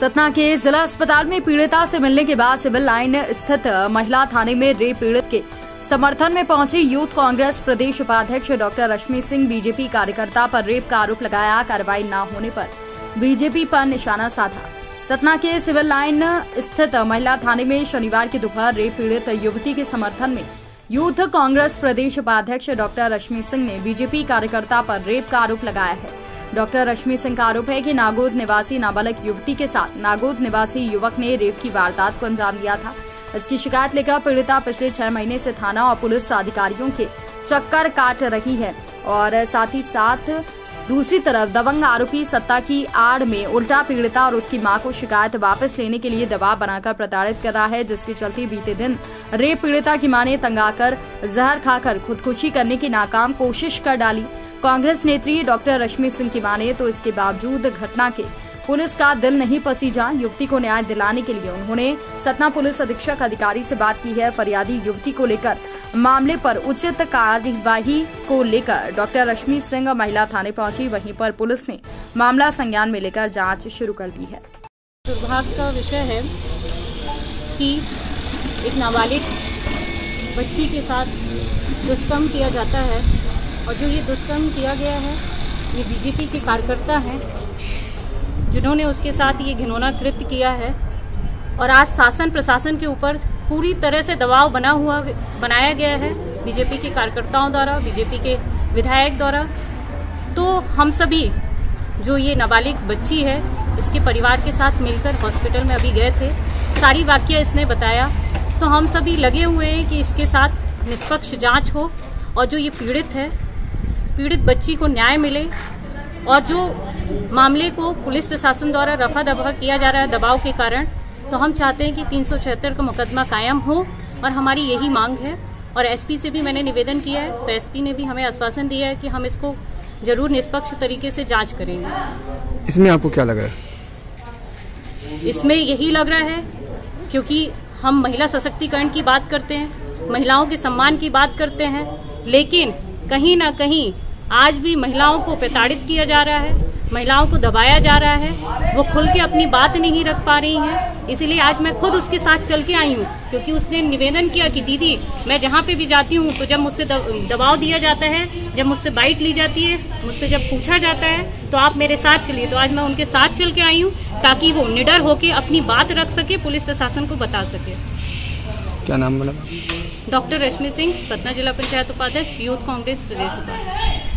सतना के जिला अस्पताल में पीड़िता से मिलने के बाद सिविल लाइन स्थित महिला थाने में रेप पीड़ित के समर्थन में पहुंची यूथ कांग्रेस प्रदेश उपाध्यक्ष डॉक्टर रश्मि सिंह। बीजेपी कार्यकर्ता पर रेप का आरोप लगाया। कार्रवाई न होने पर बीजेपी पर निशाना साधा। सतना के सिविल लाइन स्थित महिला थाने में शनिवार की दोपहर रेप पीड़ित युवती के समर्थन में यूथ कांग्रेस प्रदेश उपाध्यक्ष डॉक्टर रश्मि सिंह ने बीजेपी कार्यकर्ता पर रेप का आरोप लगाया है। डॉक्टर रश्मि सिंह का आरोप है कि नागोद निवासी नाबालिग युवती के साथ नागोद निवासी युवक ने रेप की वारदात को अंजाम दिया था। इसकी शिकायत लेकर पीड़िता पिछले 6 महीने से थाना और पुलिस अधिकारियों के चक्कर काट रही है और साथ ही साथ दूसरी तरफ दबंग आरोपी सत्ता की आड़ में उल्टा पीड़िता और उसकी मां को शिकायत वापस लेने के लिए दबाव बनाकर प्रताड़ित कर रहा है, जिसके चलते बीते दिन रेप पीड़िता की मां ने तंगाकर जहर खाकर खुदकुशी करने की नाकाम कोशिश कर डाली। कांग्रेस नेत्री डॉक्टर रश्मि सिंह की माने तो इसके बावजूद घटना के पुलिस का दिल नहीं पसीजा। युवती को न्याय दिलाने के लिए उन्होंने सतना पुलिस अधीक्षक अधिकारी से बात की है। फरियादी युवती को लेकर मामले पर उचित कार्यवाही को लेकर डॉक्टर रश्मि सिंह महिला थाने पहुंची। वहीं पर पुलिस ने मामला संज्ञान में लेकर जांच शुरू कर दी है। दुर्भाग्य का विषय है कि एक नाबालिग बच्ची के साथ दुष्कर्म किया जाता है और जो ये दुष्कर्म किया गया है ये बीजेपी के कार्यकर्ता हैं जिन्होंने उसके साथ ये घिनौना कृत्य किया है। और आज शासन प्रशासन के ऊपर पूरी तरह से दबाव बनाया गया है बीजेपी के कार्यकर्ताओं द्वारा, बीजेपी के विधायक द्वारा। तो हम सभी जो ये नाबालिग बच्ची है इसके परिवार के साथ मिलकर हॉस्पिटल में अभी गए थे, सारी वाकया इसने बताया। तो हम सभी लगे हुए हैं कि इसके साथ निष्पक्ष जाँच हो और जो ये पीड़ित है, पीड़ित बच्ची को न्याय मिले। और जो मामले को पुलिस प्रशासन द्वारा रफा दफा किया जा रहा है दबाव के कारण, तो हम चाहते हैं कि 376 का मुकदमा कायम हो और हमारी यही मांग है। और एसपी से भी मैंने निवेदन किया है तो एसपी ने भी हमें आश्वासन दिया है कि हम इसको जरूर निष्पक्ष तरीके से जांच करेंगे। इसमें आपको क्या लग रहा है? इसमें यही लग रहा है क्योंकि हम महिला सशक्तिकरण की बात करते हैं, महिलाओं के सम्मान की बात करते हैं, लेकिन कहीं ना कहीं आज भी महिलाओं को प्रताड़ित किया जा रहा है, महिलाओं को दबाया जा रहा है। वो खुल के अपनी बात नहीं रख पा रही हैं। इसीलिए आज मैं खुद उसके साथ चल के आई हूँ क्योंकि उसने निवेदन किया कि दीदी मैं जहाँ पे भी जाती हूँ तो जब मुझसे दबाव दिया जाता है, जब मुझसे बाइट ली जाती है, मुझसे जब पूछा जाता है तो आप मेरे साथ चलिए। तो आज मैं उनके साथ चल के आई हूँ ताकि वो निडर होकर अपनी बात रख सके, पुलिस प्रशासन को बता सके। क्या नाम? डॉक्टर रश्मि सिंह, सतना जिला पंचायत उपाध्यक्ष, यूथ कांग्रेस प्रदेश उपाध्यक्ष।